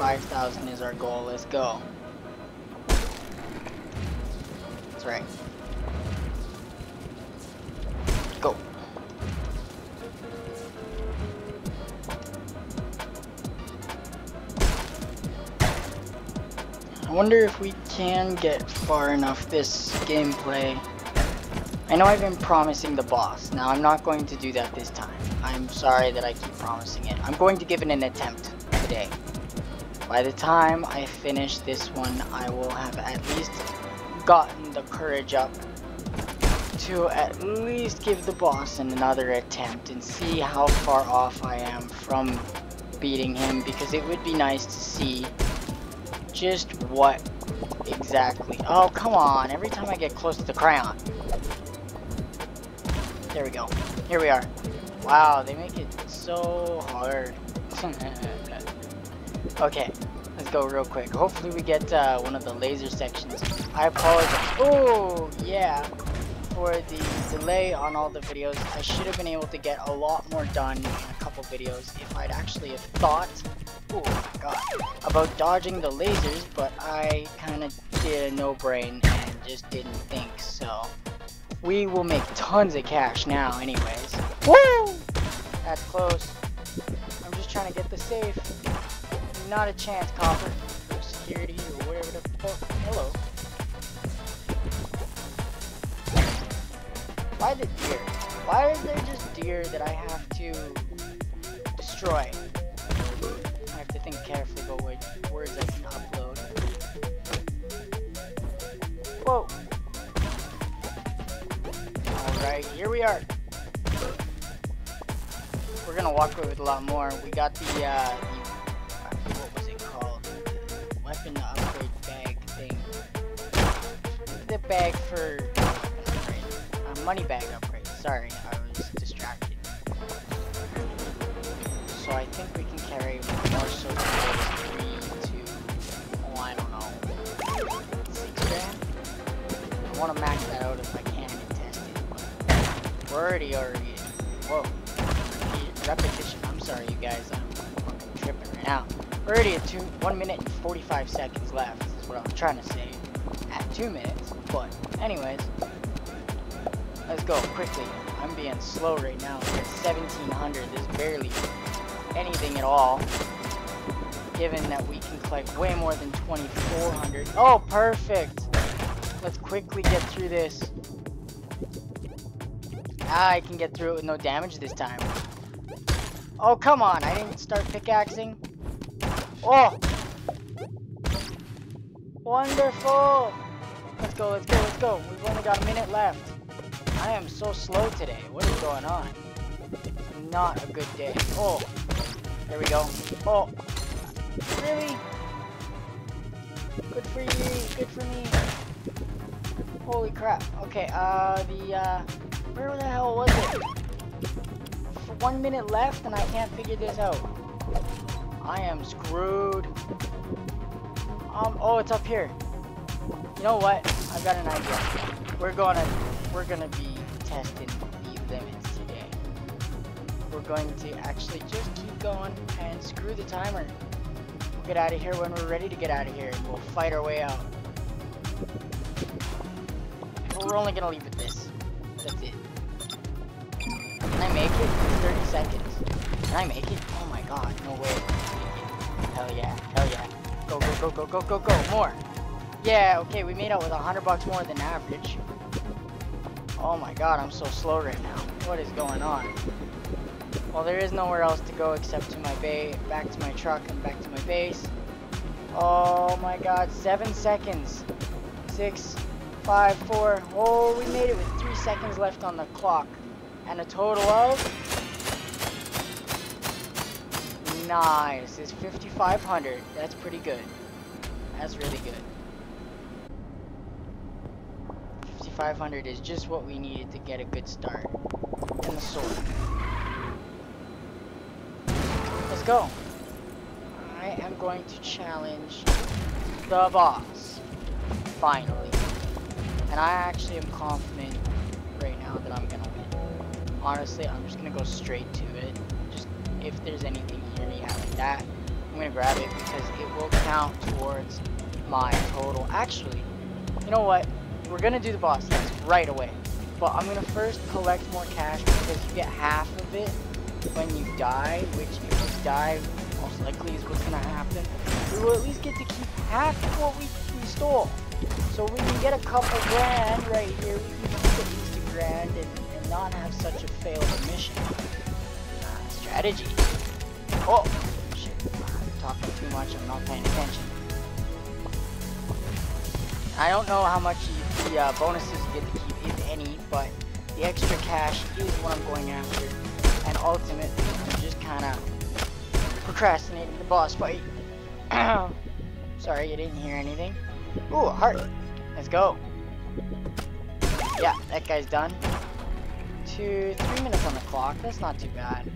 5,000 is our goal. Let's go. That's right. Go. I wonder if we can get far enough this gameplay. I know I've been promising the boss. Now I'm not going to do that this time. I'm sorry that I keep promising it. I'm going to give it an attempt today. By the time I finish this one, I will have at least gotten the courage up to at least give the boss another attempt and see how far off I am from beating him, because it would be nice to see just what exactly. Oh, come on, every time I get close to the crayon. There we go. Here we are. Wow, they make it so hard. Okay, let's go real quick. Hopefully we get one of the laser sections. I apologize. Oh, yeah. For the delay on all the videos, I should have been able to get a lot more done in a couple videos if I'd actually have thought, oh my god, about dodging the lasers, but I kind of did a no-brain and just didn't think, so... We will make tons of cash now anyways. Woo! That's close. I'm just trying to get the safe. Not a chance, copper. For security or whatever the fuck. Hello. Why the deer? Why is there just deer that I have to destroy? I have to think carefully about what words I can upload. Whoa! Alright, here we are. We're gonna walk away with a lot more. We got the what was it called? The weapon upgrade bag thing. The bag for money bag upgrade. Sorry, I was distracted. So I think we can carry more so 3, 2, oh, I don't know, 6 grand. I want to max that out if I can and test it, but we're already in. Whoa. Repetition. I'm sorry, you guys. I'm fucking tripping right now. We're already at 1 minute and 45 seconds left. Is what I'm trying to say. At 2 minutes. But anyways, let's go quickly. I'm being slow right now. We're at 1700. There's barely anything at all, given that we can collect way more than 2400. Oh, perfect. Let's quickly get through this. I can get through it with no damage this time. Oh, come on. I didn't start pickaxing. Oh, wonderful. Let's go. Let's go. Let's go. We've only got a minute left. I am so slow today. What is going on? It's not a good day. Oh, there we go. Oh, really? Good for you. Good for me. Holy crap. Okay. Where the hell was it? 1 minute left, and I can't figure this out. I am screwed. Oh, it's up here. You know what? I've got an idea. We're gonna be testing the limits today. We're going to actually just keep going and screw the timer. We'll get out of here when we're ready to get out of here, and we'll fight our way out. But we're only gonna leave with this. That's it. Can I make it? 30 seconds. Can I make it? Oh my god, no way. Hell yeah, hell yeah. Go, go, go, go, go, go, go, more. Yeah, okay, we made out with $100 more than average. Oh my god, I'm so slow right now. What is going on? Well, there is nowhere else to go except to my bay, back to my truck, and back to my base. Oh my god, 7 seconds. 6, 5, 4. Oh, we made it with 3 seconds left on the clock. And a total of... Nice. It's 5,500. That's pretty good. That's really good. 500 is just what we needed to get a good start. And the sword. Let's go. I am going to challenge the boss. Finally. And I actually am confident right now that I'm going to win. Honestly, I'm just going to go straight to it. Just if there's anything here, you have that. I'm gonna grab it because it will count towards my total. Actually, you know what? We're gonna do the boss test right away. But I'm gonna first collect more cash because you get half of it when you die, which if you die, most likely is what's gonna happen. We will at least get to keep half of what we stole. So we can get a couple grand right here. We can get at least a grand and not have such a failed mission. Strategy. Oh, shit. I'm talking too much. I'm not paying attention. I don't know how much the bonuses you get to keep, if any, but the extra cash is what I'm going after. And ultimately, I'm just kind of procrastinating the boss fight. Sorry, you didn't hear anything. Ooh, a heart. Let's go. Yeah, that guy's done. 2, 3 minutes on the clock. That's not too bad.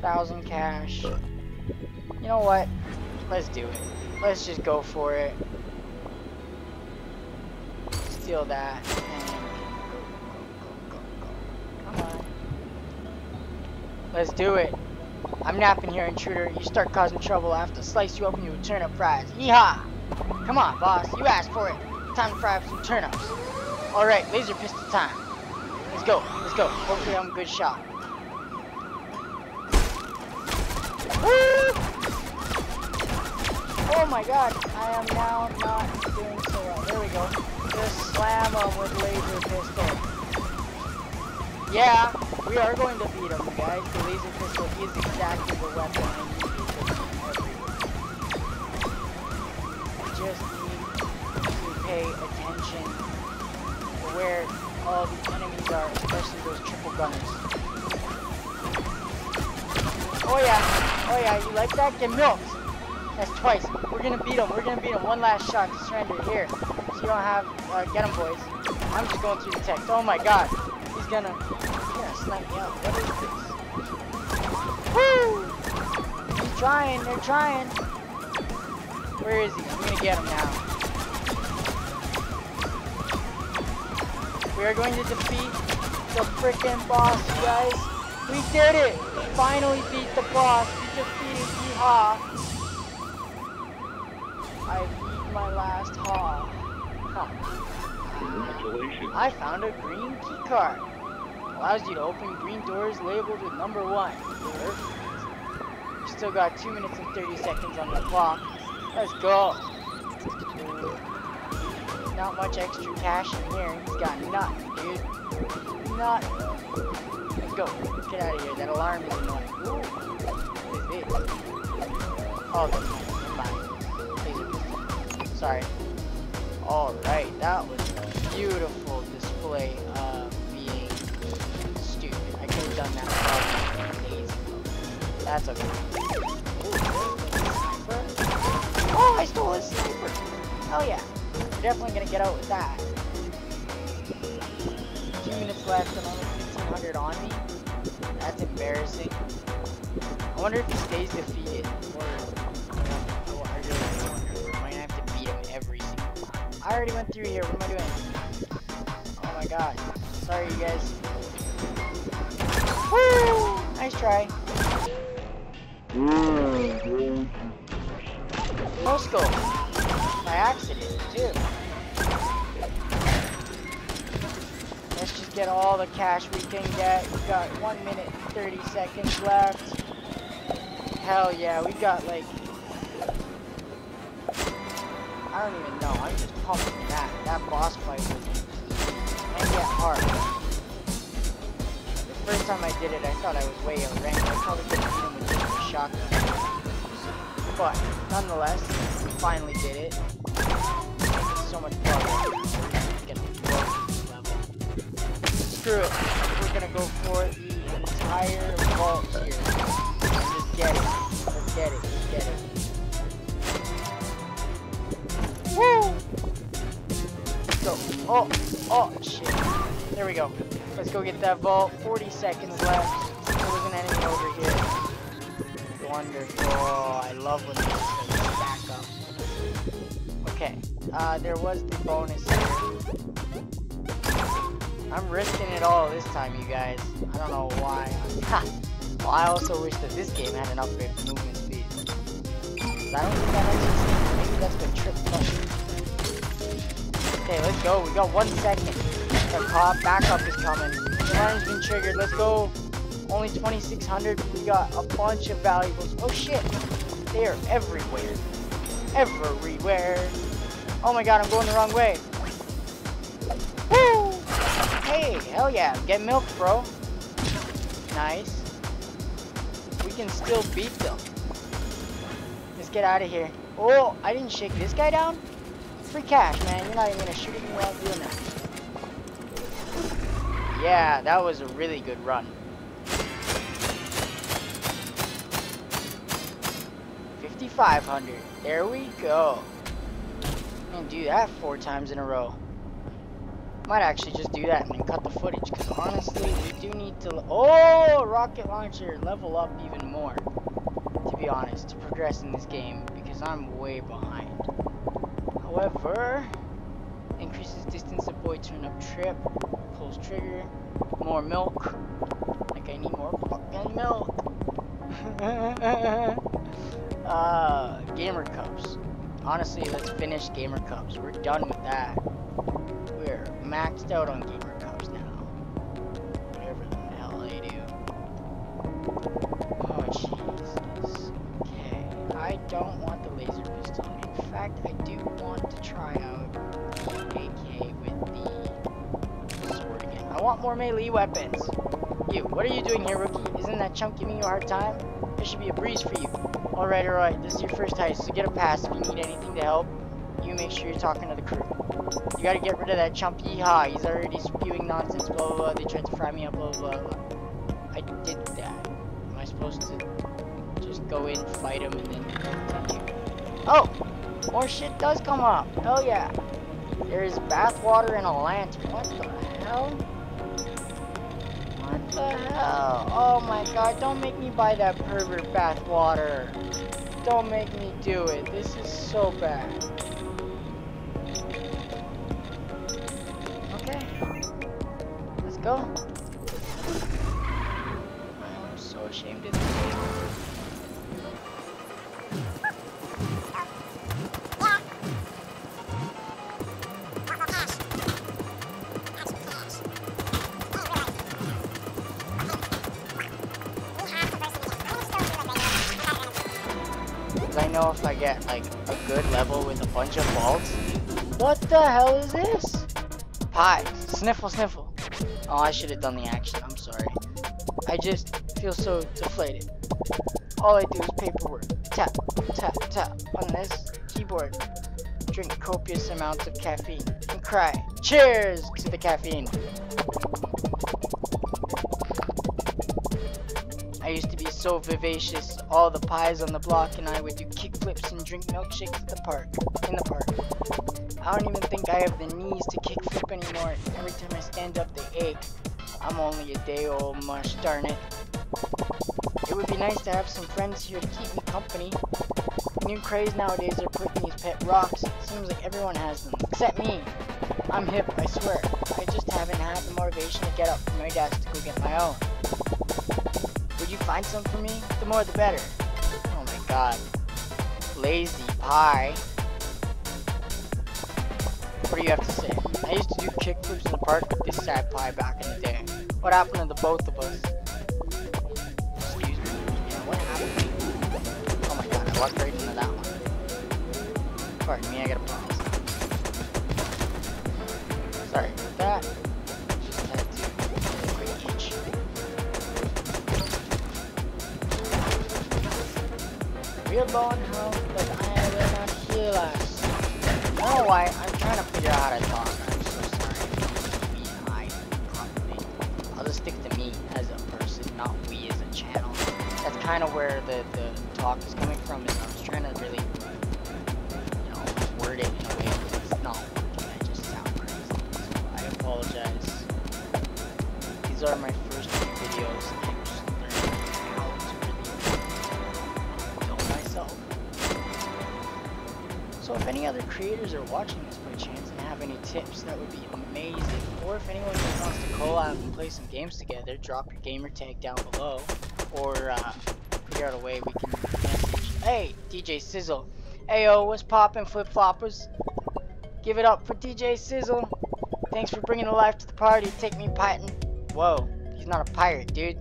1,000 cash. You know what? Let's do it. Let's just go for it. Steal that. And go. Come on. Let's do it. I'm napping here, intruder. You start causing trouble, I have to slice you open, you with turnip fries. Yeehaw! Come on, boss. You asked for it. Time to fry up some turnips. Alright, laser pistol time. Let's go. Let's go. Hopefully I'm a good shot. Woo! Oh my god. I am now not doing so well. There we go. Just slam him with laser pistol. Yeah, we are going to beat him, guys. The laser pistol is exactly the weapon I need. Just need to pay attention to where all the enemies are, especially those triple gunners. Oh yeah, you like that? Get milked! That's twice. We're gonna beat him, One last shot to surrender here. So you don't have, get him boys. I'm just going through the text. Oh my god, he's gonna snipe me out. What is this? Woo! He's trying, they're trying. Where is he? I'm gonna get him now. We are going to defeat the frickin' boss, you guys. We did it! We finally beat the boss. We defeated Yeehaw. I beat my last haw. Huh. Congratulations. I found a green key card. Allows you to open green doors labeled with number 1. Perfect. We still got 2 minutes and 30 seconds on the clock. Let's go. Not much extra cash in here. He's got nothing, dude. Nothing. Let's go. Get out of here. That alarm is annoying. What is this? Oh, that's fine. Sorry. Alright, that was a beautiful display of being stupid. I could have done that probably days ago. That's okay. Ooh. Oh, I stole his sniper! Hell yeah. We're definitely gonna get out with that. 2 minutes left and only 1,500 on me. That's embarrassing. I wonder if he stays defeated. Or, I really wonder. We might have to beat him every single time. I already went through here. What am I doing? Oh my god. Sorry, you guys. Woo! Nice try. Postal by accident too. Let's just get all the cash we can get. We've got 1 minute and 30 seconds left. Hell yeah, we got like I don't even know. I'm just pumping that. That boss fight was and yet hard. The first time I did it, I thought I was way outranked. I probably could have beat him with just a shotgun. But nonetheless, we finally did it. Making so much progress. We're gonna blow this level. Screw it. We're gonna go for the entire vault here. Just get it. Let's get it. Let's get it. Woo! Let's go. Oh! Oh! Shit. There we go. Let's go get that vault. 40 seconds left. There was an enemy over here. Wonderful. I love when these things stack up. Okay, there was the bonus here. I'm risking it all this time, you guys. I don't know why. Ha! Well, I also wish that this game had an upgrade for movement speed. I don't think that makes sense. Maybe that's the trick button. Okay, let's go. We got 1 second. The backup is coming. The line's been triggered. Let's go. Only 2,600. We got a bunch of valuables. Oh shit. They are everywhere. Everywhere. Oh my god, I'm going the wrong way. Woo! Hey, hell yeah. Get milk, bro. Nice. We can still beat them. Let's get out of here. Oh, I didn't shake this guy down? Free cash, man. You're not even gonna shoot him while doing that. Yeah, that was a really good run. 500. There we go. I'm gonna do that 4 times in a row. Might actually just do that and then cut the footage, because honestly, we do need to. Oh, rocket launcher, level up even more. To be honest, to progress in this game, because I'm way behind. However, increases distance of boy turnip trip, pulls trigger, more milk. Like I need more fucking milk. Gamer cups. Honestly, let's finish gamer cups. We're done with that. We're maxed out on gamer cups now. Whatever the hell they do. Oh, Jesus. Okay. I don't want the laser pistol. In fact, I do want to try out the AK with the sword again. I want more melee weapons. You, what are you doing here, rookie? Isn't that chump giving you a hard time? There should be a breeze for you. Alright, alright, this is your first heist, so get a pass. If you need anything to help, you make sure you're talking to the crew. You gotta get rid of that chump, yeehaw, he's already spewing nonsense, blah, blah, blah, they tried to fry me up, blah, blah, blah. I did that. Am I supposed to just go in, fight him, and then continue? Oh! More shit does come up! Hell yeah! There is bathwater and a lantern. What the hell? What the hell? Oh my god, don't make me buy that pervert bathwater. Don't make me do it. This is so bad. Okay. Let's go. I'm so ashamed of this game. If I get like a good level with a bunch of vaults. What the hell is this? Pies. Sniffle, sniffle. Oh, I should have done the action. I'm sorry. I just feel so deflated. All I do is paperwork. Tap, tap, tap on this keyboard. Drink copious amounts of caffeine and cry. Cheers to the caffeine. I used to be so vivacious, all the pies on the block and I would do kickflips and drink milkshakes at the park, in the park. I don't even think I have the knees to kickflip anymore. Every time I stand up, they ache. I'm only a day old, mush, darn it. It would be nice to have some friends here to keep me company. The new craze nowadays are putting these pet rocks. It seems like everyone has them, except me. I'm hip, I swear. I just haven't had the motivation to get up from my desk to go get my own. Would you find some for me? The more the better. Oh my god. Lazy pie. What do you have to say? I used to do kickflips in the park with this sad pie back in the day. What happened to the both of us? Excuse me. Yeah, what happened? Oh my god, I walked right into that one. Pardon me, I gotta pause. Sorry about that. We're blowing home, but I will not heal us. You know why? I'm trying to figure out how to talk. I'm so sorry. Me and I probably. I'll just stick to me as a person, not we as a channel. That's kind of where the talk is coming from, is I was trying to really, you know, word it in a way that it's not working. I just sound crazy. So I apologize. These are my first few videos. So if any other creators are watching this by chance and have any tips, that would be amazing. Or if anyone wants to collab and play some games together, drop your gamer tag down below, or figure out a way we can message Hey, DJ Sizzle. Ayo, what's poppin', flip floppers? Give it up for DJ Sizzle. Thanks for bringing the life to the party. Take me patent. Whoa, he's not a pirate, dude.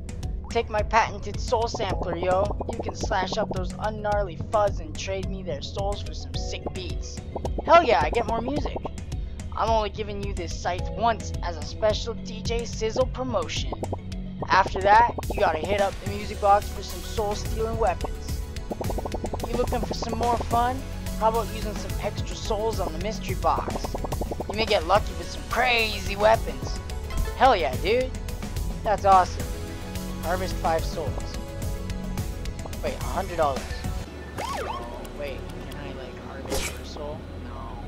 Take my patented soul sampler, yo. You can slash up those ungnarly fuzz and trade me their souls for some sick beats. Hell yeah, I get more music. I'm only giving you this site once as a special DJ Sizzle promotion. After that, you gotta hit up the music box for some soul-stealing weapons. You looking for some more fun? How about using some extra souls on the mystery box? You may get lucky with some crazy weapons. Hell yeah, dude. That's awesome. Harvest 5 souls. Wait, $100. Wait, can I like harvest your soul? No.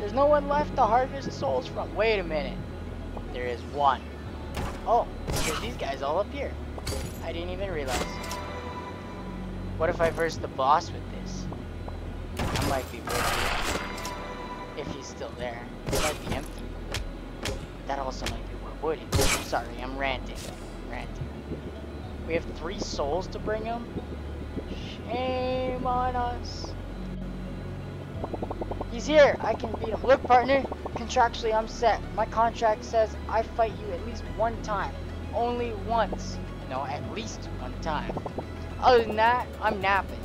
There's no one left to harvest souls from. Wait a minute. There is one. Oh, there's these guys all up here. I didn't even realize. What if I verse the boss with this? I might be worth it. If he's still there. It might be empty. But that also might be worth wood. I'm sorry, I'm ranting. We have 3 souls to bring him? Shame on us. He's here! I can beat him. Look, partner, contractually I'm set. My contract says I fight you at least one time. Only once. No, at least one time. Other than that, I'm napping.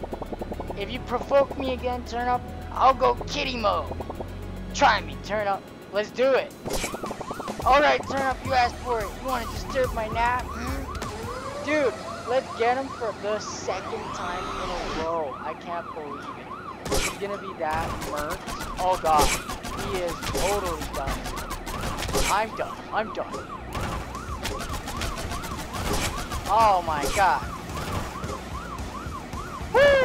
If you provoke me again, turn up, I'll go kitty mode. Try me, turn up. Let's do it. Alright, turn up, you asked for it. You want to disturb my nap? Hmm? Dude, let's get him for the 2nd time in a row. I can't believe it. He's gonna be that burnt. Oh god, he is totally done. I'm done, I'm done. Oh my god. Woo!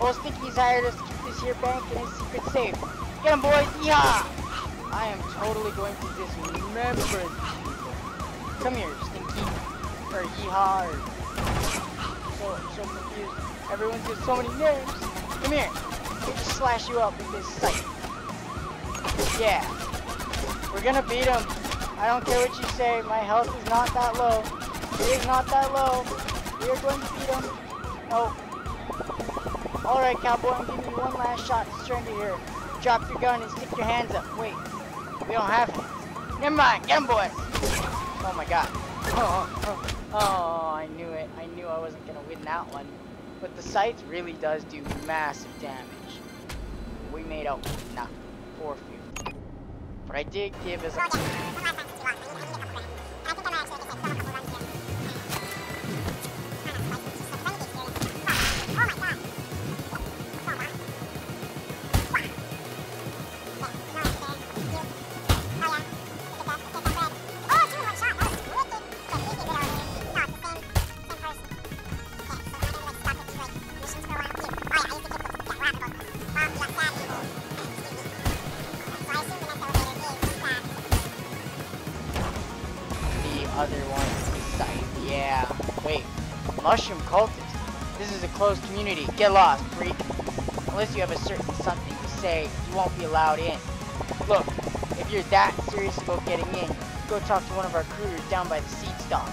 Well, Stinky's hired us to keep this here bank and his secret safe. Get him, boys, yeehaw! I am totally going to dismember these people. Come here, Stinky. Or yeehaw, or... So confused. Everyone's got so many names. Come here. We'll just slash you up with this sight. Yeah. We're gonna beat him. I don't care what you say. My health is not that low. It is not that low. We are going to beat him. Oh. Alright, cowboy. I'm giving you one last shot. It's turned to here. Drop your gun and stick your hands up. Wait. We don't have it. Never mind, get him, boys! Oh my god. Oh, I knew it. I knew I wasn't gonna win that one. But the scythe really does do massive damage. We made out with nothing. 4 few. But I did give us a... Mushroom cultist. This is a closed community. Get lost, freak. Unless you have a certain something to say, you won't be allowed in. Look, if you're that serious about getting in, go talk to one of our recruiters down by the seed stock.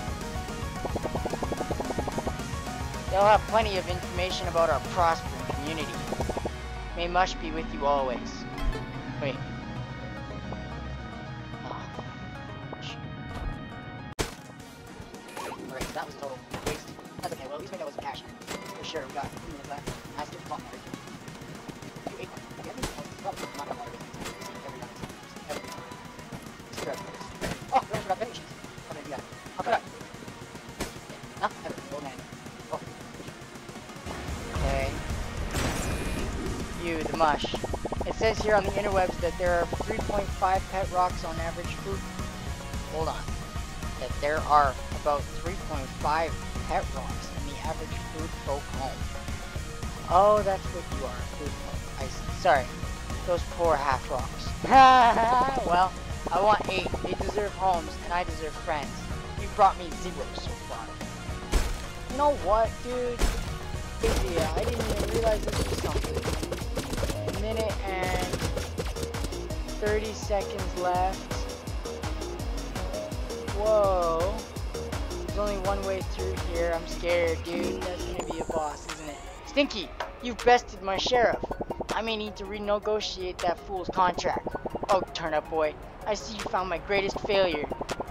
They'll have plenty of information about our prospering community. May Mush be with you always. Wait. Alright, that was total waste. That's okay, well at least we know it was cash. For sure, we got 2 minutes left. I still caught my you ate one. You every time. Oh, we forgot vending machines. How did I do that? How could I? No, never. Old man. Oh. Okay. You, the Mush. It says here on the interwebs that there are 3.5 pet rocks on average food. Hold on. That there are about 3.5 pet rocks in the average food folk home. Oh, that's what you are, food folk. I see. Sorry, those poor half rocks. Well, I want 8. They deserve homes, and I deserve friends. You brought me 0 so far. You know what, dude? Yeah, I didn't even realize this was something. A minute and 30 seconds left. Whoa. There's only one way through here. I'm scared, dude. That's gonna be a boss, isn't it? Finky, you've bested my sheriff. I may need to renegotiate that fool's contract. Oh, Turnip Boy, I see you found my greatest failure.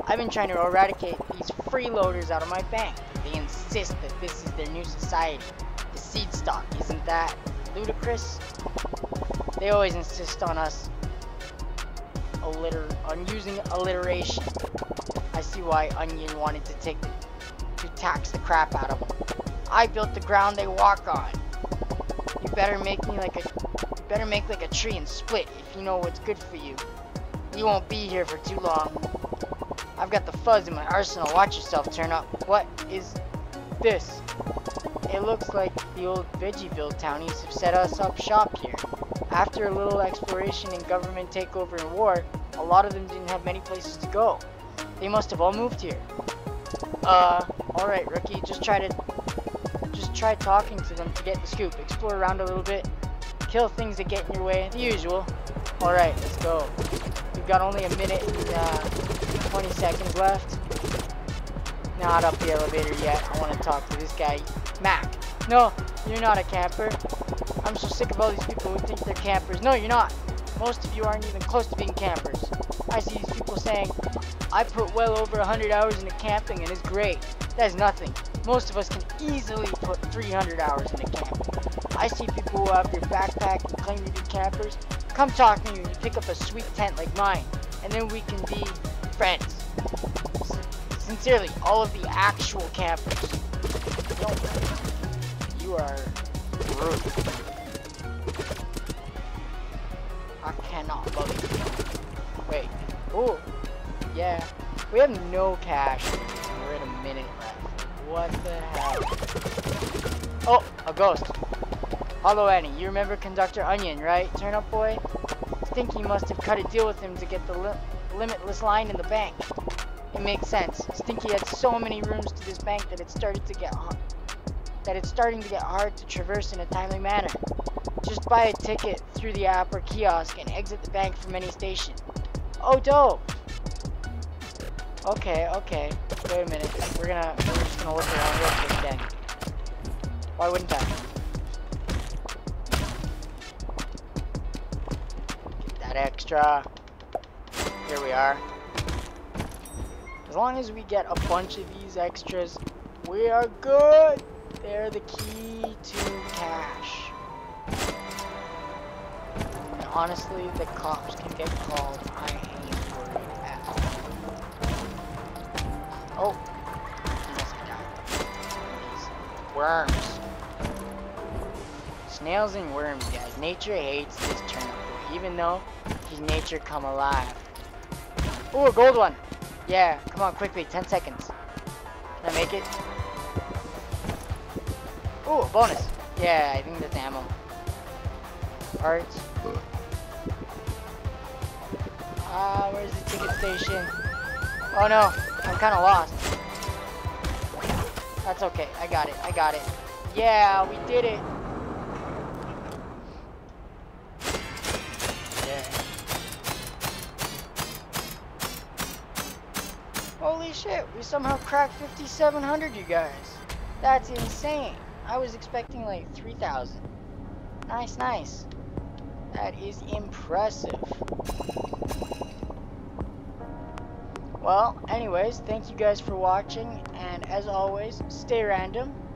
I've been trying to eradicate these freeloaders out of my bank. They insist that this is their new society. The seed stock, isn't that ludicrous? They always insist on us using alliteration. I see why Onion wanted to tax the crap out of them. I built the ground they walk on. You better make like a tree and split if you know what's good for you. You won't be here for too long. I've got the fuzz in my arsenal. Watch yourself, Turn Up. What is this? It looks like the old Veggieville townies have set us up shop here. After a little exploration and government takeover and war, a lot of them didn't have many places to go. They must have all moved here. Alright, rookie, just try talking to them to get the scoop. Explore around a little bit. Kill things that get in your way, the usual. Alright, let's go. We've got only a minute and 20 seconds left. Not up the elevator yet. I want to talk to this guy. Mac. No, you're not a camper. I'm so sick of all these people who think they're campers. No, you're not. Most of you aren't even close to being campers. I see these people saying, I put well over 100 hours into camping and it's great. That is nothing. Most of us can easily put 300 hours into camping. I see people who have their backpack and claim to be campers. Come talk to me when you pick up a sweet tent like mine, and then we can be friends. Sincerely, all of the actual campers. Don't. You are rude. I cannot believe it. Wait. Oh. Yeah. We have no cash. We're at a minute left. What the heck? Oh, a ghost. Hello, Annie. You remember Conductor Onion, right, Turnip Boy? I think you must have cut a deal with him to get the limitless line in the bank. It makes sense. Stinky had so many rooms to this bank that it's starting to get hard to traverse in a timely manner. Just buy a ticket through the app or kiosk and exit the bank from any station. Oh, dope! Okay. Wait a minute. We're just gonna look around real quick then. Why wouldn't I? Get that extra. Here we are. As long as we get a bunch of these extras, we are good! They're the key to cash. And honestly, the cops can get called. I ain't worried at all. Oh, he must be dying. These worms. Snails and worms, guys. Nature hates this Turnip Boy, even though he's nature come alive. Oh, a gold one. Yeah, come on, quickly. 10 seconds. Can I make it? Oh, a bonus. Yeah, I think that's ammo. Art. Where's the ticket station? Oh no, I'm kind of lost. That's okay, I got it. Yeah, we did it. Yeah. Holy shit, we somehow cracked 5,700, you guys. That's insane. I was expecting like 3,000. Nice. That is impressive. Well, anyways, thank you guys for watching, and as always, stay random.